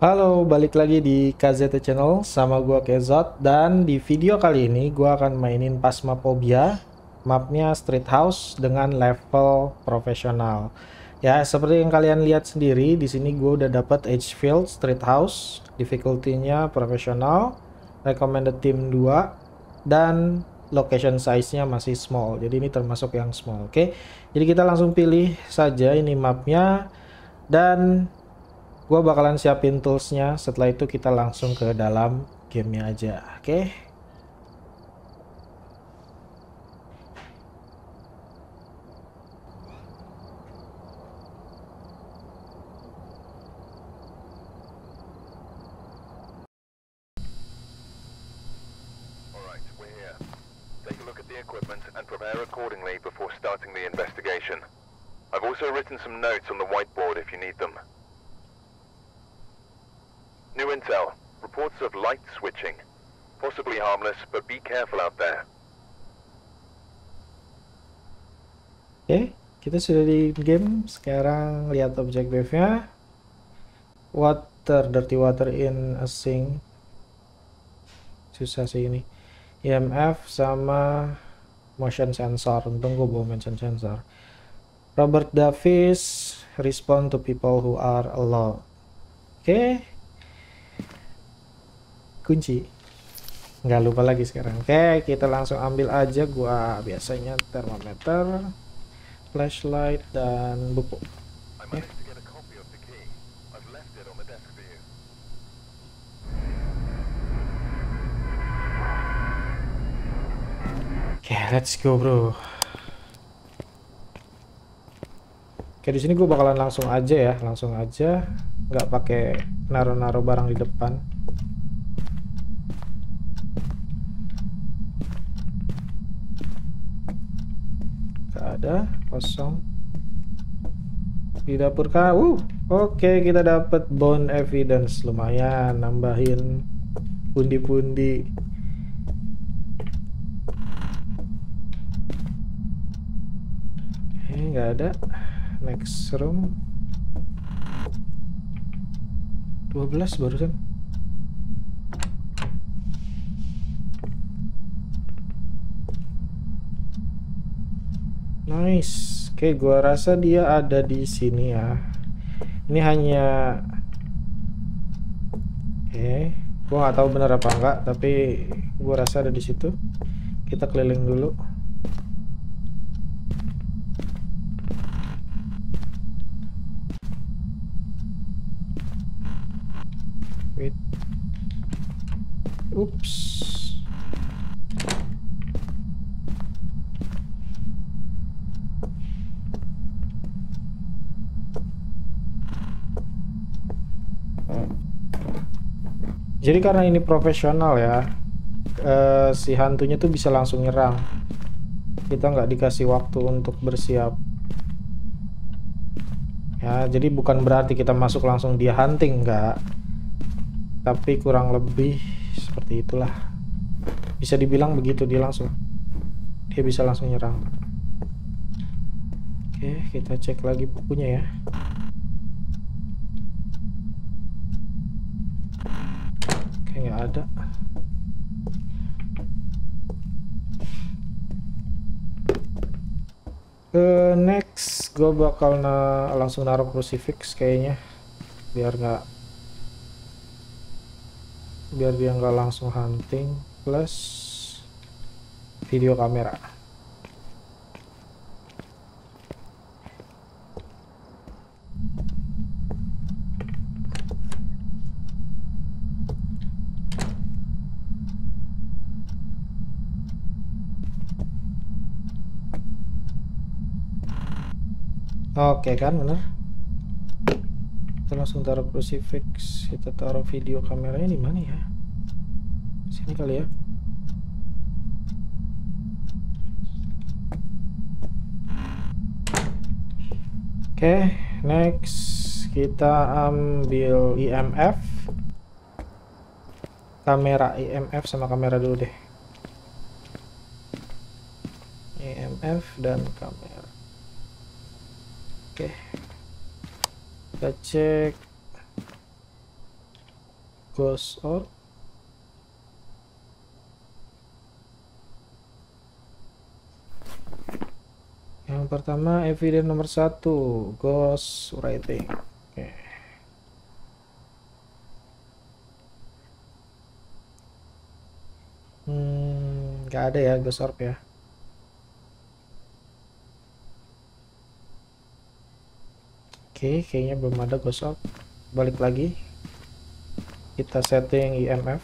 Halo, balik lagi di KZT Channel sama gua Kezot, dan di video kali ini gua akan mainin Phasmophobia, mapnya Street House dengan level profesional. Ya, seperti yang kalian lihat sendiri, di sini gua udah dapat Agefield Street House, difficulty-nya profesional, recommended team 2 dan location size-nya masih small. Jadi ini termasuk yang small, oke? Jadi kita langsung pilih saja ini mapnya, dan gua bakalan siapin tools-nya. Setelah itu kita langsung ke dalam gamenya aja, oke? I've also written some notes on the whiteboard if you need them. New intel. Reports of light switching. Possibly harmless, but be careful out there. Oke, kita sudah di game. Sekarang lihat objektifnya. Water, dirty water in a sink. Susah sih ini. EMF sama motion sensor. Untung gue bawa motion sensor. Robert Davis, respond to people who are alone. Oke. Kunci. Nggak lupa lagi sekarang. Oke, kita langsung ambil aja gua biasanya termometer, flashlight, dan buku. Oke. Oke, let's go, bro. Oke, di sini gue bakalan langsung aja, nggak pakai naruh-naruh barang di depan. Nggak ada, kosong. Di dapur kah? Oke, kita dapat bone evidence, lumayan, nambahin pundi-pundi. Oke, nggak ada. Next room 12 barusan. Nice. Oke, gua rasa dia ada di sini ya. Ini hanya gua nggak tahu benar apa enggak, tapi gua rasa ada di situ. Kita keliling dulu. Oops. Jadi karena ini profesional ya, si hantunya tuh bisa langsung nyerang. Kita nggak dikasih waktu untuk bersiap. Ya, jadi bukan berarti kita masuk langsung dia hunting, nggak. Tapi kurang lebih seperti itulah, bisa dibilang begitu. Dia bisa langsung nyerang. Oke, kita cek lagi bukunya ya. Oke, nggak ada. Next gue bakal langsung naruh crucifix kayaknya, biar dia nggak langsung hunting, plus video kamera. Oke, kan bener. Kita langsung taruh crucifix, kita taruh video kameranya di mana ya? Sini kali ya. Oke, next kita ambil IMF, kamera IMF sama kamera dulu deh. IMF dan kamera. Oke. Kita cek goes out. Yang pertama evidence nomor 1 ghost writing. Okay. Nggak ada ya ghost orb ya. Oke, kayaknya belum ada ghost orb. Balik lagi, kita setting IMF.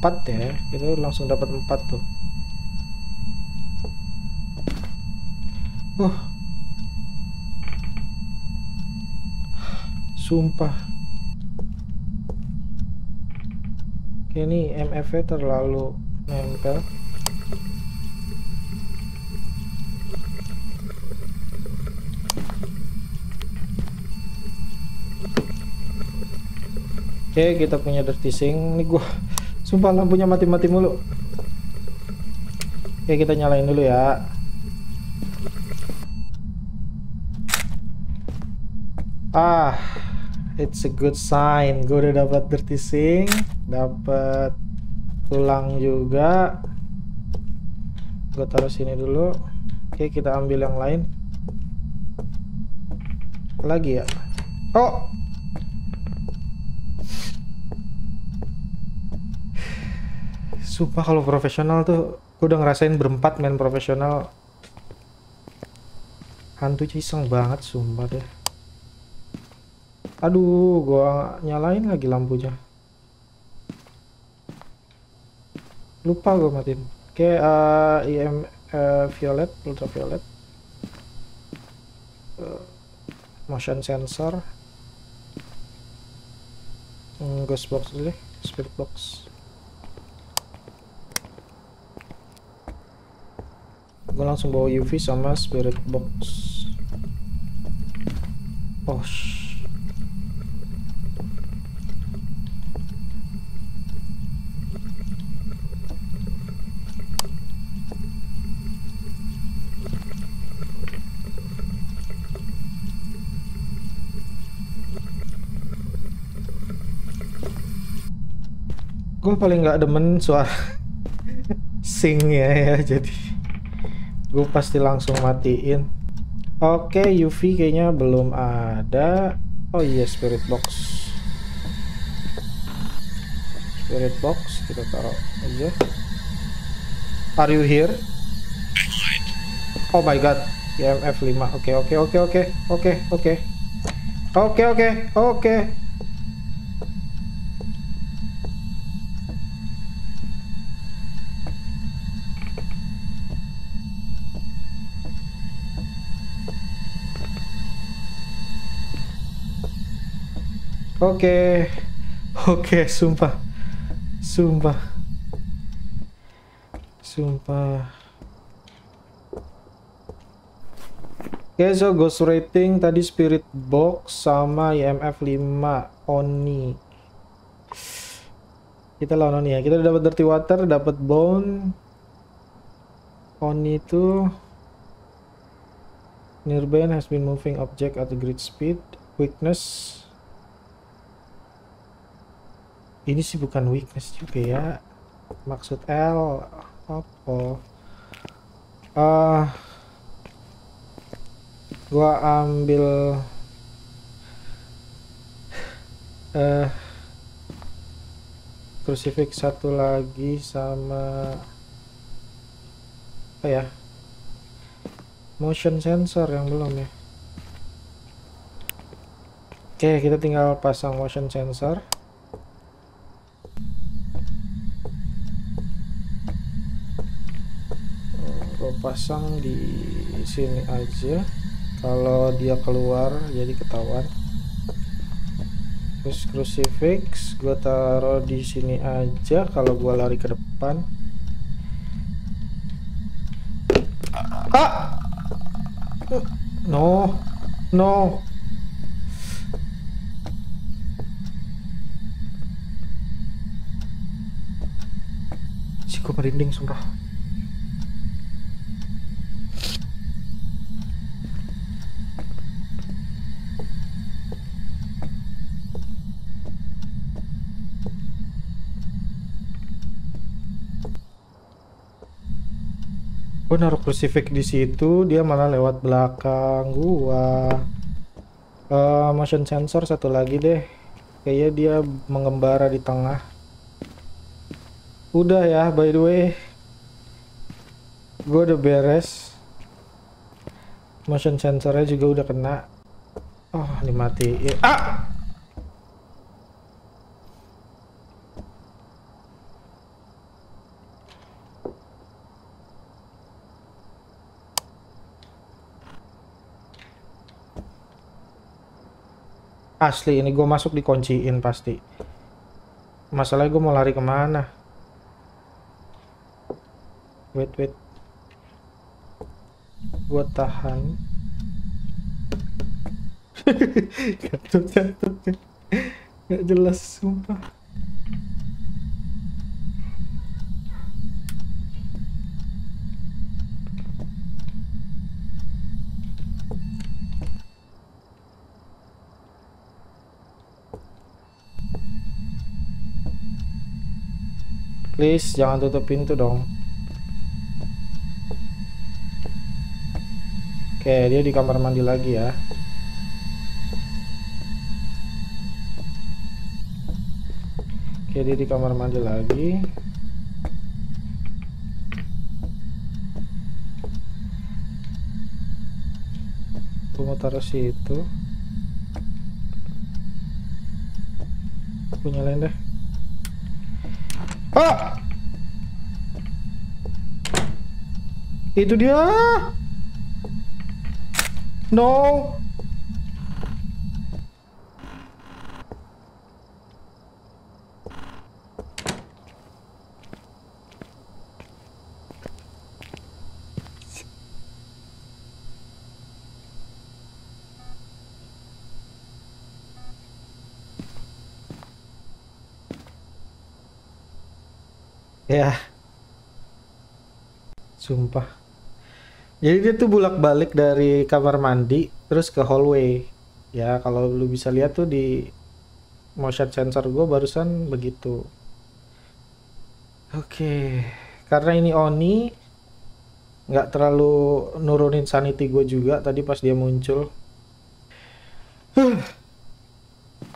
Empat ya, itu langsung dapat 4 tuh. Sumpah. Oke, ini MF-nya terlalu nempel. Oke, kita punya dirty sink. Ini gua sumpah lampunya mati-mati mulu. Oke, kita nyalain dulu ya. It's a good sign. Gue udah dapat dirty sink, dapat tulang juga. Gue taruh sini dulu. Oke, kita ambil yang lain. Lagi ya. Sumpah kalau profesional tuh, gue udah ngerasain berempat main profesional. Hantu ciseng banget sumpah deh. Aduh, gua nyalain lagi lampunya. Lupa gua matiin. Oke, violet, ultraviolet. Motion sensor. Ghost box dulu, spirit box. Gua langsung bawa UV sama spirit box. Gue paling nggak demen suara singnya ya, jadi gue pasti langsung matiin. Oke, UV kayaknya belum ada. Iya, spirit box. Spirit box kita taruh aja. Are you here? Oh my god, IMF 5. Oke. Oke, sumpah. Oke, so ghost rating tadi spirit box sama IMF 5 Oni. Kita lawan Oni ya. Kita dapat dirty water, dapat bone. Oni itu nearby has been moving object at a great speed, weakness. Ini sih bukan weakness juga ya, maksud L apa? Gua ambil crucifix satu lagi sama apa ya, motion sensor yang belum ya. Oke, kita tinggal pasang motion sensor. Pasang di sini aja, kalau dia keluar jadi ketahuan. Terus crucifix gue taruh di sini aja kalau gue lari ke depan. No sih, gue merinding sumpah. Gue naruh crucifix di situ, dia malah lewat belakang gua. Motion sensor satu lagi deh, kayaknya dia mengembara di tengah. Udah ya, by the way, gue udah beres. Motion sensornya juga udah kena. Oh, dimatiin. Ah! Asli ini gue masuk dikunciin pasti. Masalahnya gue mau lari kemana? Wait. Gue tahan. Jatuh. Gak jelas sumpah. Please, jangan tutup pintu dong. Oke, dia di kamar mandi lagi ya. Oke, dia di kamar mandi lagi. Gue mau taruh situ. Gue nyalain deh. Ah! Itu dia. No. Ya, sumpah. Jadi dia tuh bolak-balik dari kamar mandi terus ke hallway. Ya, kalau lu bisa lihat tuh di motion sensor gue barusan begitu. Oke, karena ini Oni, nggak terlalu nurunin sanity gue juga tadi pas dia muncul.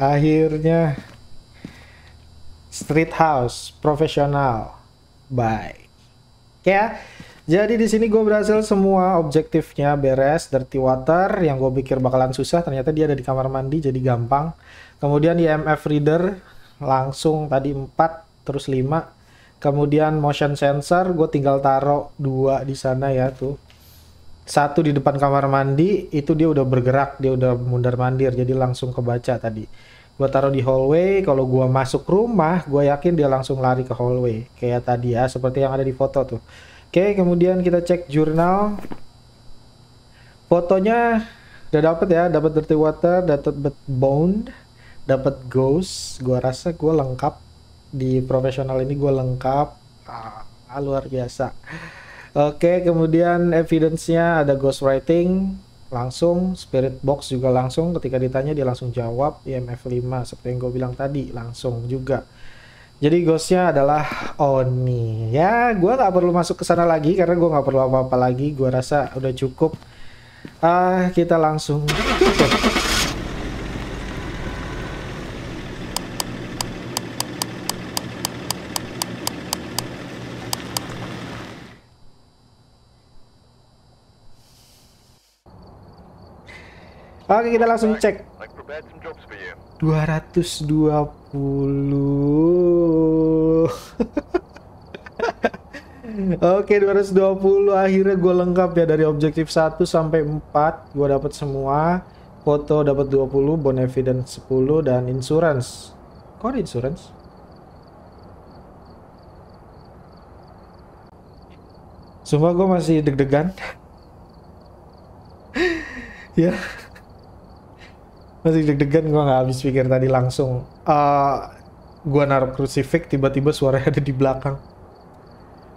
Akhirnya Street House profesional. Bye. Ya, jadi di sini gue berhasil semua objektifnya, beres. Dirty Water yang gue pikir bakalan susah, ternyata dia ada di kamar mandi jadi gampang. Kemudian IMF Reader langsung tadi 4 terus 5. Kemudian Motion Sensor gue tinggal taruh 2 di sana ya tuh. 1 di depan kamar mandi itu dia udah bergerak, dia udah mundar-mandir jadi langsung kebaca tadi. Gue taruh di hallway, kalau gue masuk rumah, gue yakin dia langsung lari ke hallway. Kayak tadi ya, seperti yang ada di foto tuh. Oke, kemudian kita cek jurnal. Fotonya udah dapet ya, dapet Dirty Water, dapet Bone, dapet Ghost. Gue rasa gue lengkap. Di profesional ini gue lengkap. Ah, luar biasa. Oke, kemudian evidence-nya ada Ghost Writing. Langsung Spirit Box juga langsung, ketika ditanya dia langsung jawab. IMF 5 seperti yang gue bilang tadi langsung juga. Jadi ghostnya adalah Oni ya. Gue nggak perlu masuk ke sana lagi karena gue nggak perlu apa-apa lagi. Gue rasa udah cukup. Kita langsung tutup. Oke, kita langsung cek. 220. Oke, 220 akhirnya gue lengkap ya, dari objektif 1 sampai 4 gue dapat semua. Foto dapat 20, bond evidence 10 dan insurance. Kok ada insurance? Sumpah gue masih deg-degan. Ya. Masih deg-degan, gue gak habis pikir tadi langsung. Gue naruh crucifix, tiba-tiba suaranya ada di belakang.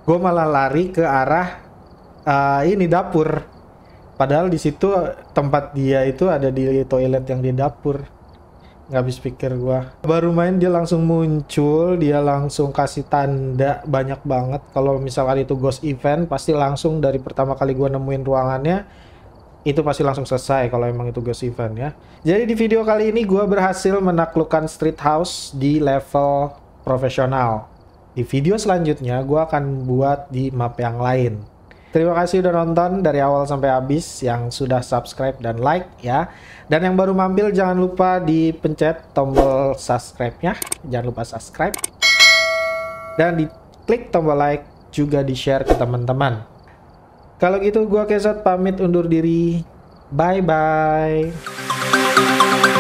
gue malah lari ke arah ini dapur. Padahal di situ tempat dia itu ada di toilet yang di dapur. Nggak habis pikir gue. Baru main dia langsung muncul, dia langsung kasih tanda banyak banget. Kalau misalkan itu ghost event, pasti langsung dari pertama kali gue nemuin ruangannya, itu pasti langsung selesai kalau emang itu ghost event ya. Jadi di video kali ini gue berhasil menaklukkan Street House di level profesional. Di video selanjutnya gue akan buat di map yang lain. Terima kasih udah nonton dari awal sampai habis, yang sudah subscribe dan like ya. Dan yang baru mampir jangan lupa dipencet tombol subscribe-nya. Jangan lupa subscribe. Dan diklik tombol like, juga di-share ke teman-teman. Kalau gitu, gua Kezot pamit undur diri. Bye-bye.